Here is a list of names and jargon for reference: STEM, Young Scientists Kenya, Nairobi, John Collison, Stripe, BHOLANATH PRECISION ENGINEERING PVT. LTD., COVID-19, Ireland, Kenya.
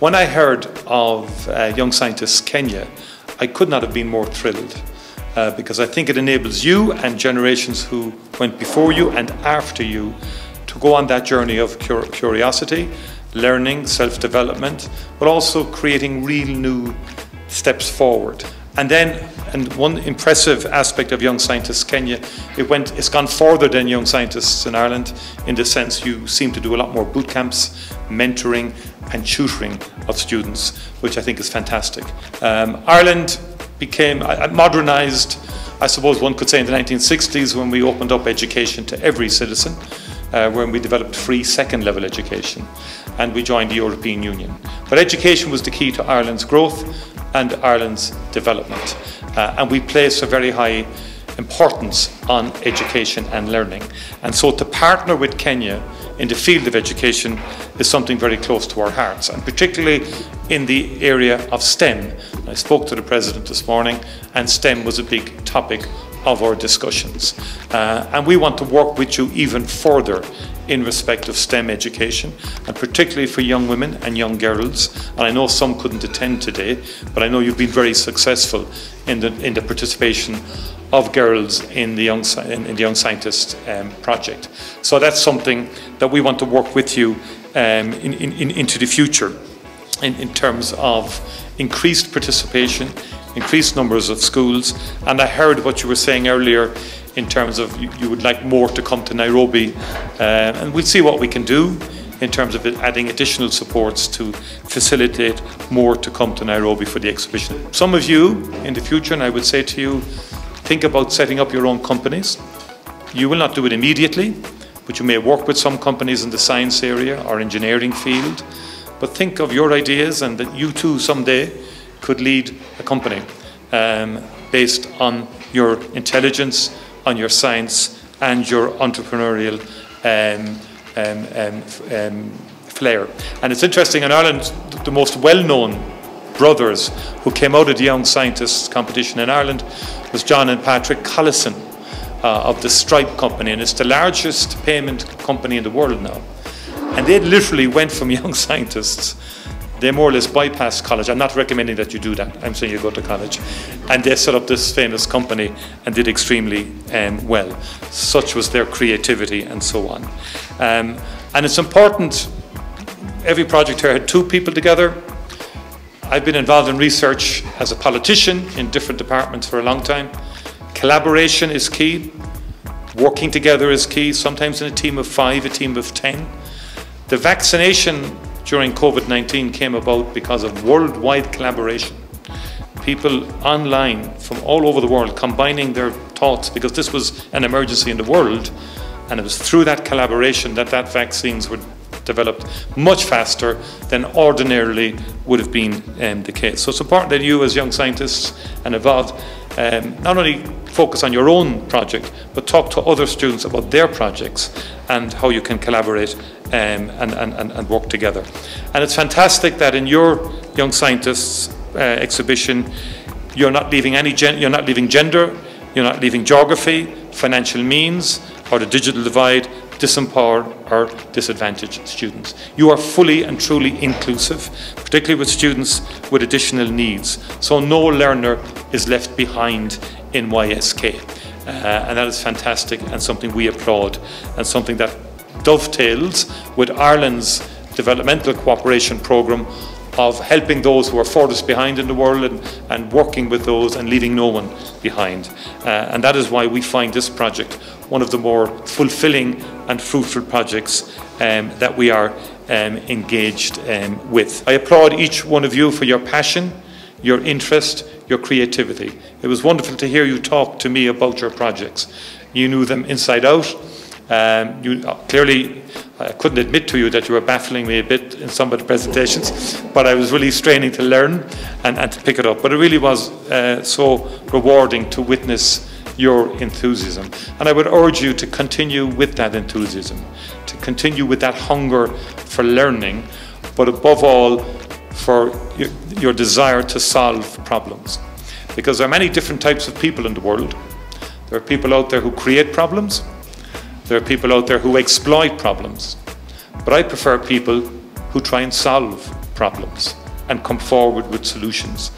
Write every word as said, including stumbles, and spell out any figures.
When I heard of uh, Young Scientists Kenya, I could not have been more thrilled uh, because I think it enables you and generations who went before you and after you to go on that journey of curiosity, learning, self-development, but also creating real new steps forward. And then, and one impressive aspect of Young Scientists Kenya, it went, it's gone further than Young Scientists in Ireland in the sense you seem to do a lot more boot camps, mentoring and tutoring of students, which I think is fantastic. Um, Ireland became uh, modernized, I suppose one could say, in the nineteen sixties when we opened up education to every citizen, uh, when we developed free second level education and we joined the European Union. But education was the key to Ireland's growth and Ireland's development. Uh, and we place a very high importance on education and learning. And so to partner with Kenya in the field of education is something very close to our hearts, and particularly in the area of STEM. I spoke to the President this morning, and STEM was a big topic of our discussions. Uh, and we want to work with you even further in respect of STEM education, and particularly for young women and young girls. And I know some couldn't attend today, but I know you've been very successful in the, in the participation of girls in the Young, in, in the Young Scientist um, project. So that's something that we want to work with you um, in, in, in, into the future in, in terms of increased participation, increased numbers of schools. And I heard what you were saying earlier in terms of you, you would like more to come to Nairobi, uh, and we'll see what we can do in terms of adding additional supports to facilitate more to come to Nairobi for the exhibition. Some of you in the future, and I would say to you, think about setting up your own companies. You will not do it immediately, but you may work with some companies in the science area or engineering field. But think of your ideas, and that you too someday could lead a company um, based on your intelligence, on your science and your entrepreneurial um, um, um, um, flair. And it's interesting, in Ireland, the most well-known brothers who came out of the Young Scientists competition in Ireland was John and Patrick Collison uh, of the Stripe company, and it's the largest payment company in the world now. And they literally went from Young Scientists, they more or less bypassed college. I'm not recommending that you do that, I'm saying you go to college. And they set up this famous company and did extremely um, well. Such was their creativity and so on. Um, and it's important, every project here had two people together. I've been involved in research as a politician in different departments for a long time. Collaboration is key. Working together is key, sometimes in a team of five, a team of ten. The vaccination during COVID nineteen came about because of worldwide collaboration. People online from all over the world combining their thoughts because this was an emergency in the world, and it was through that collaboration that that vaccines were developed much faster than ordinarily would have been um, the case. So it's important that you as Young Scientists and involved um, not only focus on your own project, but talk to other students about their projects and how you can collaborate um, and, and, and, and work together. And it's fantastic that in your Young Scientists uh, exhibition, you're not leaving any gen you're not leaving gender, you're not leaving geography, financial means, or the digital divide, disempower or disadvantaged students. You are fully and truly inclusive, particularly with students with additional needs. So no learner is left behind in Y S K. Uh, and that is fantastic and something we applaud, and something that dovetails with Ireland's developmental cooperation programme of helping those who are furthest behind in the world and, and working with those and leaving no one behind. Uh, and that is why we find this project one of the more fulfilling and fruitful projects um, that we are um, engaged um, with. I applaud each one of you for your passion, your interest, your creativity. It was wonderful to hear you talk to me about your projects. You knew them inside out. Um, you clearly, I couldn't admit to you that you were baffling me a bit in some of the presentations, but I was really straining to learn and, and to pick it up. But it really was uh, so rewarding to witness your enthusiasm. And I would urge you to continue with that enthusiasm, to continue with that hunger for learning, but above all, for your, your desire to solve problems. Because there are many different types of people in the world. There are people out there who create problems. There are people out there who exploit problems, but I prefer people who try and solve problems and come forward with solutions.